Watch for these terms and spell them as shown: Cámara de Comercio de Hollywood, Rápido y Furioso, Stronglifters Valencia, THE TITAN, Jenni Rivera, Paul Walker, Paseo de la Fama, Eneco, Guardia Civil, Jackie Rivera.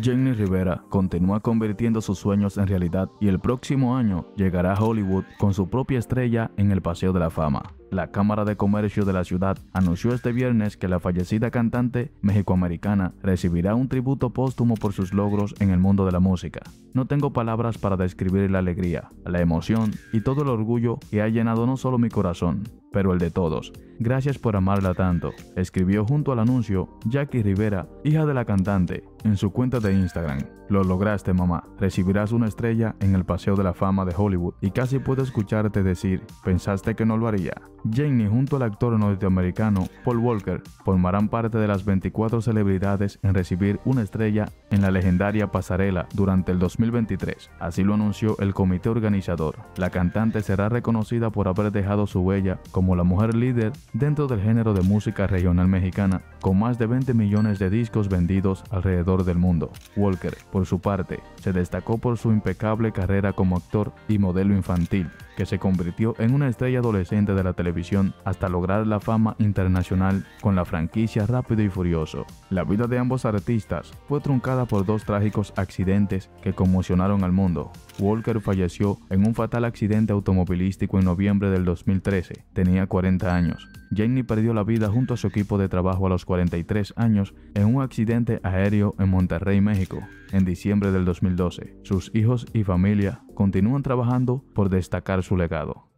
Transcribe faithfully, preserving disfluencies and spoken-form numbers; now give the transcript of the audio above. Jenni Rivera continúa convirtiendo sus sueños en realidad y el próximo año llegará a Hollywood con su propia estrella en el Paseo de la Fama. La Cámara de Comercio de la ciudad anunció este viernes que la fallecida cantante mexicoamericana recibirá un tributo póstumo por sus logros en el mundo de la música. No tengo palabras para describir la alegría, la emoción y todo el orgullo que ha llenado no solo mi corazón, pero el de todos. Gracias por amarla tanto, escribió junto al anuncio Jackie Rivera, hija de la cantante, en su cuenta de Instagram. Lo lograste, mamá. Recibirás una estrella en el Paseo de la Fama de Hollywood y casi puedo escucharte decir, pensaste que no lo haría. Jenni junto al actor norteamericano Paul Walker formarán parte de las veinticuatro celebridades en recibir una estrella en la legendaria pasarela durante el dos mil veintitrés. Así lo anunció el comité organizador. La cantante será reconocida por haber dejado su huella como la mujer líder dentro del género de música regional mexicana, con más de veinte millones de discos vendidos alrededor del mundo. Walker, por su parte, se destacó por su impecable carrera como actor y modelo infantil, que se convirtió en una estrella adolescente de la televisión hasta lograr la fama internacional con la franquicia Rápido y Furioso. La vida de ambos artistas fue truncada por dos trágicos accidentes que conmocionaron al mundo. Walker falleció en un fatal accidente automovilístico en noviembre del dos mil trece. Tenía cuarenta años. Jenni perdió la vida junto a su equipo de trabajo a los cuarenta y tres años en un accidente aéreo en Monterrey, México, en diciembre del dos mil doce. Sus hijos y familia continúan trabajando por destacar su legado.